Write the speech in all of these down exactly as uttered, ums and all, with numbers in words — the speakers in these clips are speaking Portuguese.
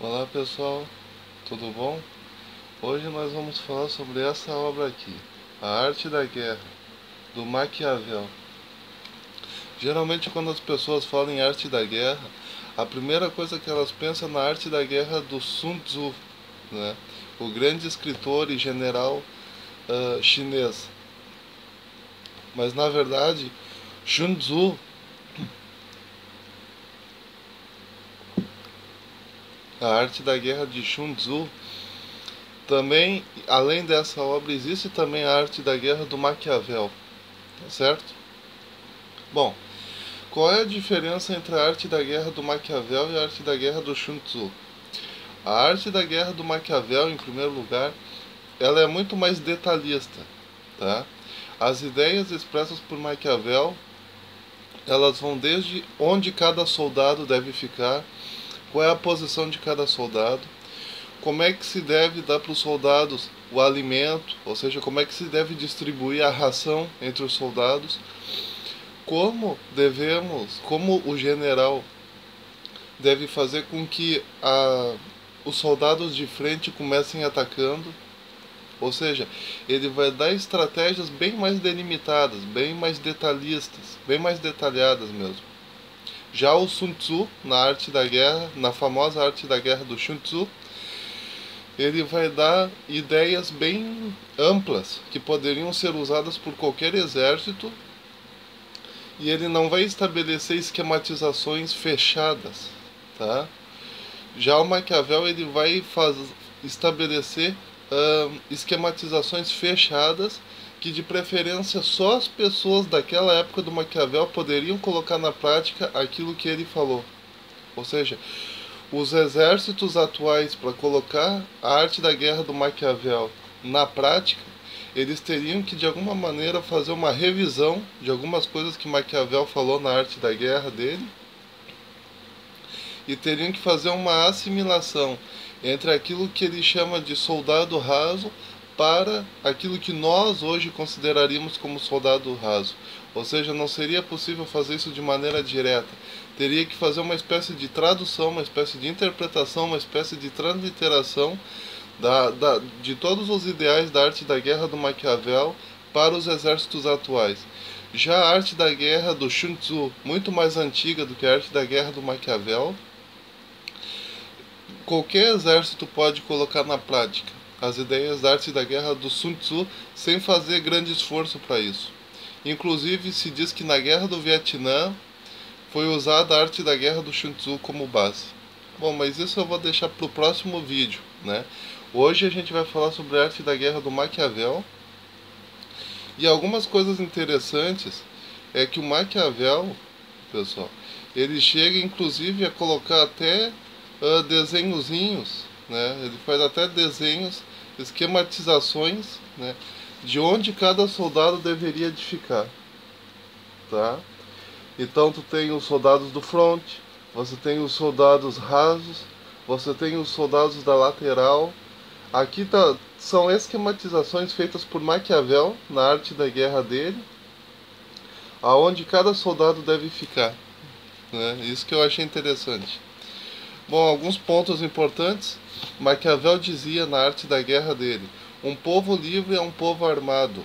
Olá pessoal, tudo bom? Hoje nós vamos falar sobre essa obra aqui, A Arte da Guerra, do Maquiavel. Geralmente quando as pessoas falam em arte da guerra, a primeira coisa que elas pensam é na arte da guerra do Sun Tzu, né? O grande escritor e general uh, chinês. Mas na verdade, Sun Tzu, a arte da guerra de Sun Tzu, também, além dessa obra, existe também a arte da guerra do Maquiavel, tá certo? Bom, qual é a diferença entre a arte da guerra do Maquiavel e a arte da guerra do Sun Tzu? A arte da guerra do Maquiavel, em primeiro lugar, ela é muito mais detalhista, tá? As ideias expressas por Maquiavel, elas vão desde onde cada soldado deve ficar, qual é a posição de cada soldado, como é que se deve dar para os soldados o alimento, ou seja, como é que se deve distribuir a ração entre os soldados, como devemos, como o general deve fazer com que a, os soldados de frente comecem atacando, ou seja, ele vai dar estratégias bem mais delimitadas, bem mais detalhistas, bem mais detalhadas mesmo. Já o Sun Tzu, na arte da guerra, na famosa arte da guerra do Sun Tzu, ele vai dar ideias bem amplas, que poderiam ser usadas por qualquer exército, e ele não vai estabelecer esquematizações fechadas, tá? Já o Maquiavel, ele vai faz, estabelecer hum, esquematizações fechadas, que de preferência só as pessoas daquela época do Maquiavel poderiam colocar na prática aquilo que ele falou. Ou seja, os exércitos atuais, para colocar a arte da guerra do Maquiavel na prática, eles teriam que de alguma maneira fazer uma revisão de algumas coisas que Maquiavel falou na arte da guerra dele, e teriam que fazer uma assimilação entre aquilo que ele chama de soldado raso para aquilo que nós hoje consideraríamos como soldado raso. Ou seja, não seria possível fazer isso de maneira direta. Teria que fazer uma espécie de tradução, uma espécie de interpretação, uma espécie de transliteração da, da, de todos os ideais da arte da guerra do Maquiavel para os exércitos atuais. Já a arte da guerra do Sun Tzu, muito mais antiga do que a arte da guerra do Maquiavel, qualquer exército pode colocar na prática as ideias da arte da guerra do Sun Tzu sem fazer grande esforço para isso. Inclusive, se diz que na guerra do Vietnã foi usada a arte da guerra do Sun Tzu como base. Bom, mas isso eu vou deixar para o próximo vídeo, né? Hoje a gente vai falar sobre a arte da guerra do Maquiavel. E algumas coisas interessantes é que o Maquiavel, pessoal, ele chega inclusive a colocar até uh, desenhozinhos, né? Ele faz até desenhos, esquematizações, né, de onde cada soldado deveria de ficar, tá? Então tu tem os soldados do front, você tem os soldados rasos, você tem os soldados da lateral. Aqui tá, são esquematizações feitas por Maquiavel na arte da guerra dele, aonde cada soldado deve ficar, né? Isso que eu achei interessante. Bom, alguns pontos importantes. Maquiavel dizia na arte da guerra dele: um povo livre é um povo armado.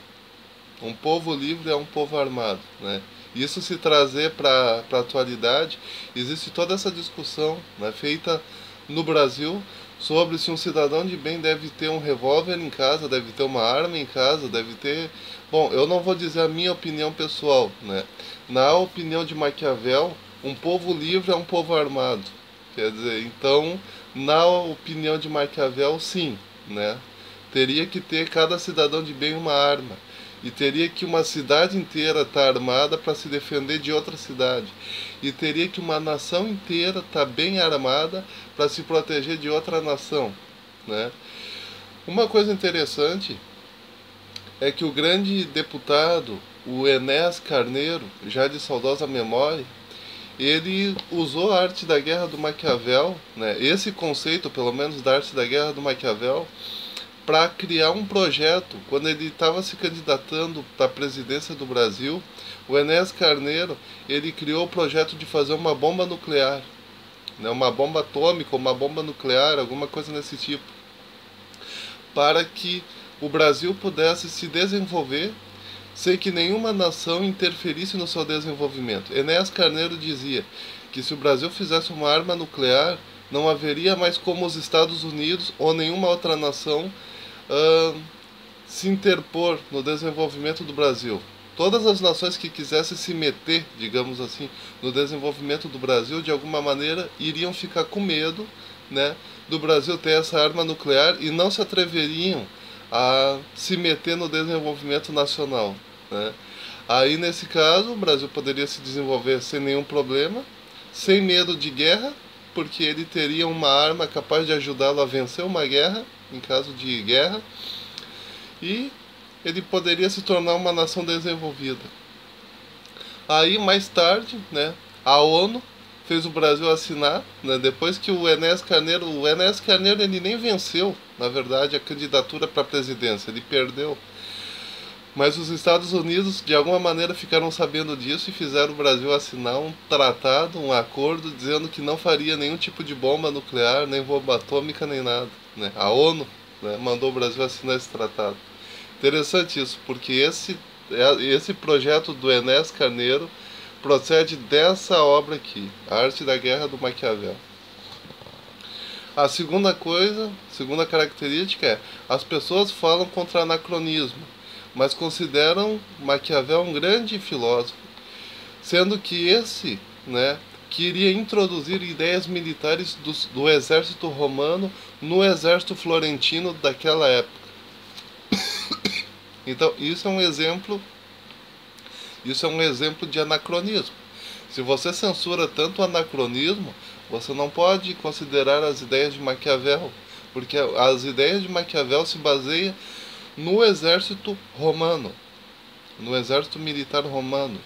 Um povo livre é um povo armado, né? Isso, se trazer para a atualidade, existe toda essa discussão, né, feita no Brasil sobre se um cidadão de bem deve ter um revólver em casa, deve ter uma arma em casa, deve ter... Bom, eu não vou dizer a minha opinião pessoal, né? Na opinião de Maquiavel, um povo livre é um povo armado. Quer dizer, então, na opinião de Maquiavel, sim, né? Teria que ter cada cidadão de bem uma arma. E teria que uma cidade inteira estar armada para se defender de outra cidade. E teria que uma nação inteira estar bem armada para se proteger de outra nação, né? Uma coisa interessante é que o grande deputado, o Enéas Carneiro, já de saudosa memória, ele usou a arte da guerra do Maquiavel, né, esse conceito, pelo menos, da arte da guerra do Maquiavel, para criar um projeto. Quando ele estava se candidatando para a presidência do Brasil, o Enéas Carneiro, ele criou o projeto de fazer uma bomba nuclear. né, uma bomba atômica, uma bomba nuclear, alguma coisa desse tipo, para que o Brasil pudesse se desenvolver sem que nenhuma nação interferisse no seu desenvolvimento. Enéas Carneiro dizia que se o Brasil fizesse uma arma nuclear, não haveria mais como os Estados Unidos ou nenhuma outra nação uh, se interpor no desenvolvimento do Brasil. Todas as nações que quisessem se meter, digamos assim, no desenvolvimento do Brasil, de alguma maneira, iriam ficar com medo, né, do Brasil ter essa arma nuclear e não se atreveriam a se meter no desenvolvimento nacional, né? Aí, nesse caso, o Brasil poderia se desenvolver sem nenhum problema, sem medo de guerra, porque ele teria uma arma capaz de ajudá-lo a vencer uma guerra, em caso de guerra, e ele poderia se tornar uma nação desenvolvida. Aí, mais tarde, né, a ONU fez o Brasil assinar, né, depois que o Enéas Carneiro... O Enéas Carneiro, ele nem venceu, na verdade, a candidatura para a presidência, ele perdeu. Mas os Estados Unidos, de alguma maneira, ficaram sabendo disso e fizeram o Brasil assinar um tratado, um acordo, dizendo que não faria nenhum tipo de bomba nuclear, nem bomba atômica, nem nada, né. A ONU, né, mandou o Brasil assinar esse tratado. Interessante isso, porque esse, esse projeto do Enéas Carneiro procede dessa obra aqui, A Arte da Guerra, do Maquiavel. A segunda coisa, segunda característica é: as pessoas falam contra anacronismo, mas consideram Maquiavel um grande filósofo, sendo que esse, né, queria introduzir ideias militares do, do exército romano no exército florentino daquela época. Então, isso é um exemplo, isso é um exemplo de anacronismo. Se você censura tanto o anacronismo, você não pode considerar as ideias de Maquiavel, porque as ideias de Maquiavel se baseiam no exército romano, no exército militar romano.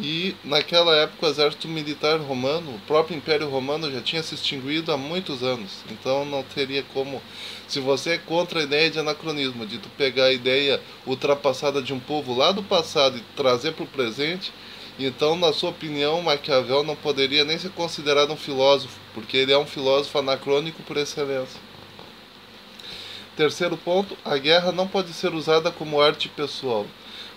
E naquela época o exército militar romano, o próprio Império Romano já tinha se extinguido há muitos anos. Então não teria como, se você é contra a ideia de anacronismo, de tu pegar a ideia ultrapassada de um povo lá do passado e trazer para o presente, então, na sua opinião, Maquiavel não poderia nem ser considerado um filósofo, porque ele é um filósofo anacrônico por excelência. Terceiro ponto: a guerra não pode ser usada como arte pessoal,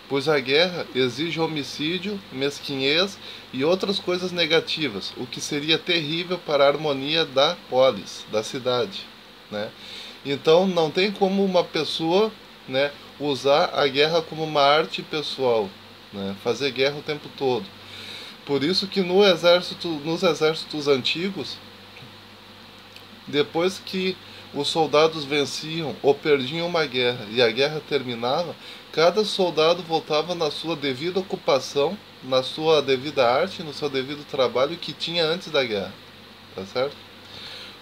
pois a guerra exige homicídio, mesquinhez e outras coisas negativas, o que seria terrível para a harmonia da polis, da cidade, né? Então não tem como uma pessoa, né, usar a guerra como uma arte pessoal, né, fazer guerra o tempo todo. Por isso que no exército, nos exércitos antigos, depois que os soldados venciam ou perdiam uma guerra e a guerra terminava, cada soldado voltava na sua devida ocupação, na sua devida arte, no seu devido trabalho que tinha antes da guerra, tá certo?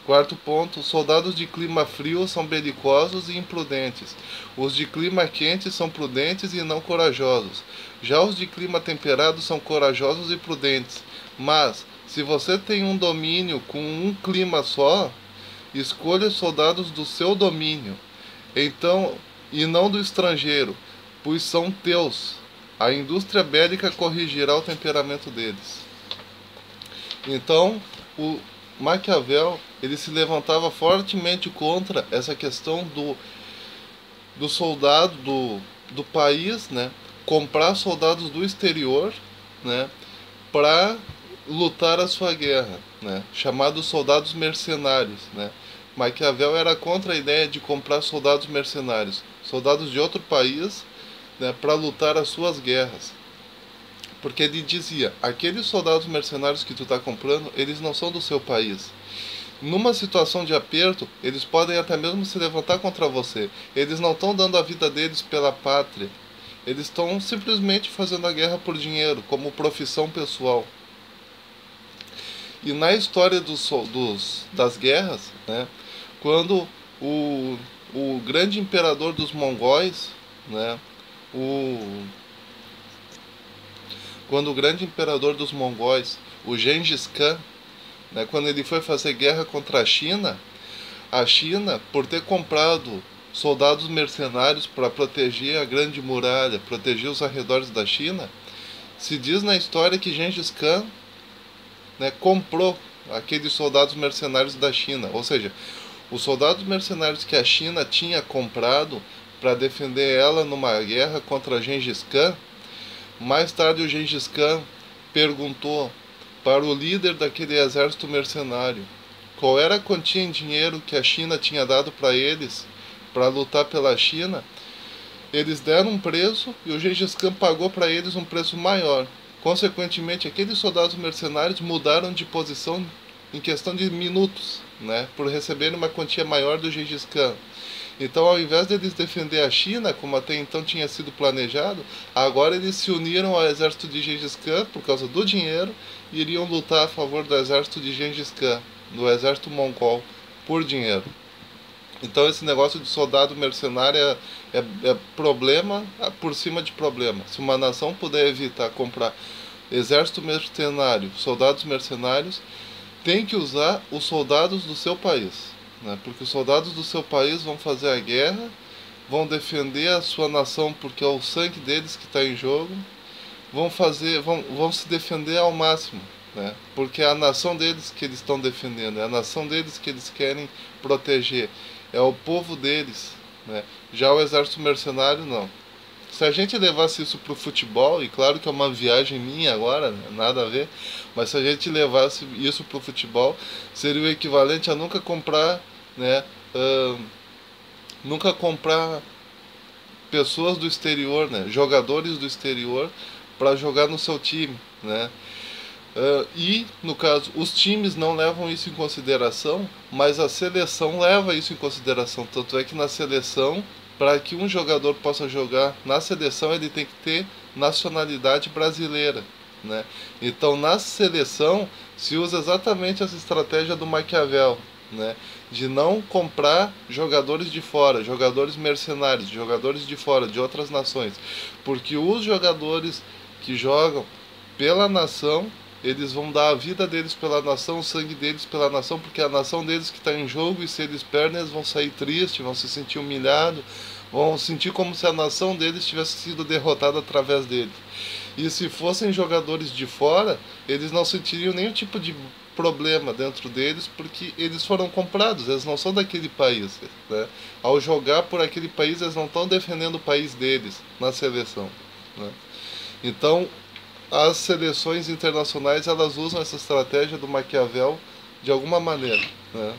Quarto ponto: os soldados de clima frio são belicosos e imprudentes. Os de clima quente são prudentes e não corajosos. Já os de clima temperado são corajosos e prudentes. Mas, se você tem um domínio com um clima só, escolha soldados do seu domínio, então, e não do estrangeiro, pois são teus. A indústria bélica corrigirá o temperamento deles. Então, o Maquiavel, ele se levantava fortemente contra essa questão do, do soldado, do, do país, né, comprar soldados do exterior, né, para lutar a sua guerra, né, chamados soldados mercenários, né. Maquiavel era contra a ideia de comprar soldados mercenários, soldados de outro país, né, para lutar as suas guerras. Porque ele dizia: aqueles soldados mercenários que tu está comprando, eles não são do seu país. Numa situação de aperto, eles podem até mesmo se levantar contra você. Eles não estão dando a vida deles pela pátria. Eles estão simplesmente fazendo a guerra por dinheiro, como profissão pessoal. E na história dos, dos, das guerras, né, quando o, o grande imperador dos mongóis, né, o, quando o grande imperador dos mongóis, o Gengis Khan, né, quando ele foi fazer guerra contra a China, a China, por ter comprado soldados mercenários para proteger a Grande Muralha, proteger os arredores da China, se diz na história que Gengis Khan, né, comprou aqueles soldados mercenários da China. Ou seja, os soldados mercenários que a China tinha comprado para defender ela numa guerra contra Gengis Khan, mais tarde o Gengis Khan perguntou para o líder daquele exército mercenário qual era a quantia em dinheiro que a China tinha dado para eles para lutar pela China. Eles deram um preço e o Gengis Khan pagou para eles um preço maior. Consequentemente, aqueles soldados mercenários mudaram de posição em questão de minutos, né, por receberem uma quantia maior do Gengis Khan. Então, ao invés de eles defender a China, como até então tinha sido planejado, agora eles se uniram ao exército de Gengis Khan por causa do dinheiro e iriam lutar a favor do exército de Gengis Khan, do exército mongol, por dinheiro. Então, esse negócio de soldado mercenário é, é, é problema por cima de problema. Se uma nação puder evitar comprar exército mercenário, soldados mercenários, tem que usar os soldados do seu país, né? Porque os soldados do seu país vão fazer a guerra, vão defender a sua nação porque é o sangue deles que está em jogo, vão, fazer, vão, vão se defender ao máximo, né? Porque é a nação deles que eles estão defendendo, é a nação deles que eles querem proteger, é o povo deles, né? Já o exército mercenário não. Se a gente levasse isso para o futebol, e claro que é uma viagem minha agora, né? Nada a ver, mas se a gente levasse isso para o futebol, seria o equivalente a nunca comprar, né, uh, nunca comprar pessoas do exterior, né, jogadores do exterior para jogar no seu time, né? Uh, e, no caso, os times não levam isso em consideração, mas a seleção leva isso em consideração. Tanto é que na seleção, para que um jogador possa jogar na seleção, ele tem que ter nacionalidade brasileira, né? Então, na seleção, se usa exatamente essa estratégia do Maquiavel, né? De não comprar jogadores de fora, jogadores mercenários, jogadores de fora, de outras nações. Porque os jogadores que jogam pela nação, eles vão dar a vida deles pela nação, o sangue deles pela nação, porque é a nação deles que está em jogo, e se eles perdem, eles vão sair tristes, vão se sentir humilhados, vão sentir como se a nação deles tivesse sido derrotada através deles. E se fossem jogadores de fora, eles não sentiriam nenhum tipo de problema dentro deles, porque eles foram comprados, eles não são daquele país, né? Ao jogar por aquele país, eles não estão defendendo o país deles na seleção, né? Então, as seleções internacionais, elas usam essa estratégia do Maquiavel de alguma maneira, né?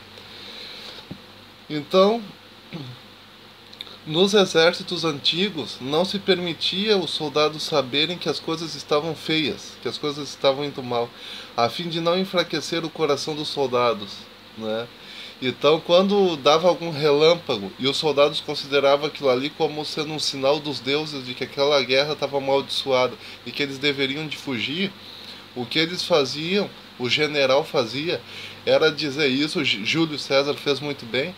Então, nos exércitos antigos, não se permitia os soldados saberem que as coisas estavam feias, que as coisas estavam indo mal, a fim de não enfraquecer o coração dos soldados, né? Então, quando dava algum relâmpago e os soldados consideravam aquilo ali como sendo um sinal dos deuses de que aquela guerra estava amaldiçoada e que eles deveriam de fugir, o que eles faziam, o general fazia, era dizer isso, Júlio César fez muito bem,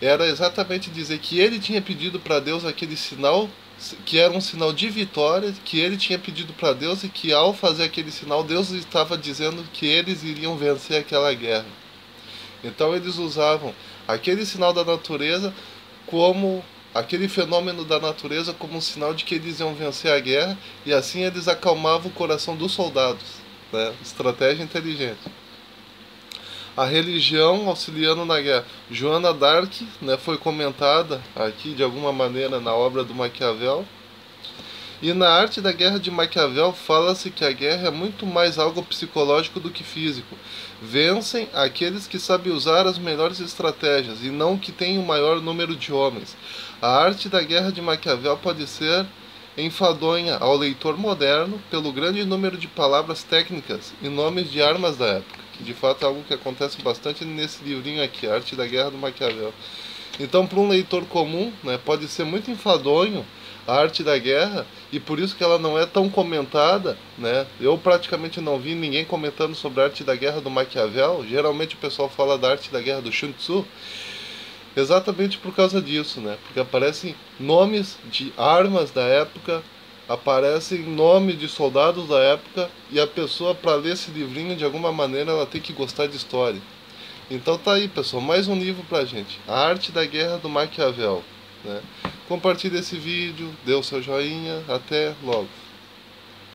era exatamente dizer que ele tinha pedido para Deus aquele sinal, que era um sinal de vitória, que ele tinha pedido para Deus, e que ao fazer aquele sinal, Deus estava dizendo que eles iriam vencer aquela guerra. Então eles usavam aquele sinal da natureza como, aquele fenômeno da natureza como um sinal de que eles iam vencer a guerra, e assim eles acalmavam o coração dos soldados, né? Estratégia inteligente. A religião auxiliando na guerra. Joana d'Arc, né, foi comentada aqui de alguma maneira na obra do Maquiavel. E na arte da guerra de Maquiavel fala-se que a guerra é muito mais algo psicológico do que físico. Vencem aqueles que sabem usar as melhores estratégias e não que têm o maior número de homens. A arte da guerra de Maquiavel pode ser enfadonha ao leitor moderno pelo grande número de palavras técnicas e nomes de armas da época, que de fato é algo que acontece bastante nesse livrinho aqui, A Arte da Guerra do Maquiavel. Então, para um leitor comum, né, pode ser muito enfadonho a arte da guerra, e por isso que ela não é tão comentada, né? Eu praticamente não vi ninguém comentando sobre a arte da guerra do Maquiavel. Geralmente o pessoal fala da arte da guerra do Sun Tzu, exatamente por causa disso, né? Porque aparecem nomes de armas da época, aparecem nomes de soldados da época, e a pessoa, para ler esse livrinho, de alguma maneira ela tem que gostar de história. Então tá aí, pessoal, mais um livro pra gente, A Arte da Guerra do Maquiavel, né? Compartilhe esse vídeo, dê o seu joinha, até logo.